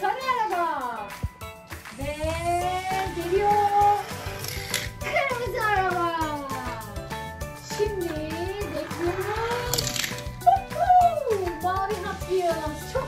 Sarı araba. Ve geliyor kırmızı araba. Şimdi bekliyoruz. Mavi hap yiyoruz.